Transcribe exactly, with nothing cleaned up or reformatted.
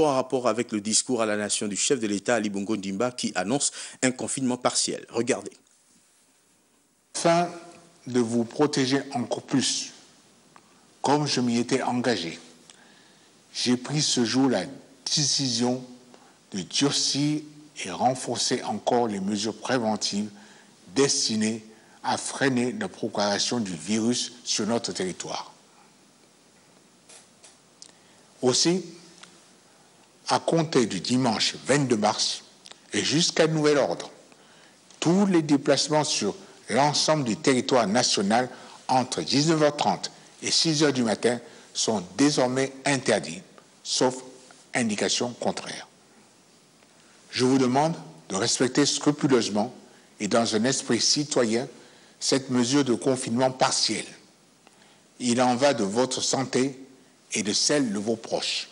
en rapport avec le discours à la nation du chef de l'État, Ali Bongo Ondimba, qui annonce un confinement partiel. Regardez. Afin de vous protéger encore plus, comme je m'y étais engagé, j'ai pris ce jour la décision de durcir et renforcer encore les mesures préventives destinées à freiner la propagation du virus sur notre territoire. Aussi, à compter du dimanche vingt-deux mars et jusqu'à nouvel ordre, tous les déplacements sur l'ensemble du territoire national entre dix-neuf heures trente et six heures du matin sont désormais interdits, sauf indication contraire. Je vous demande de respecter scrupuleusement et dans un esprit citoyen cette mesure de confinement partiel. Il en va de votre santé et de celle de vos proches.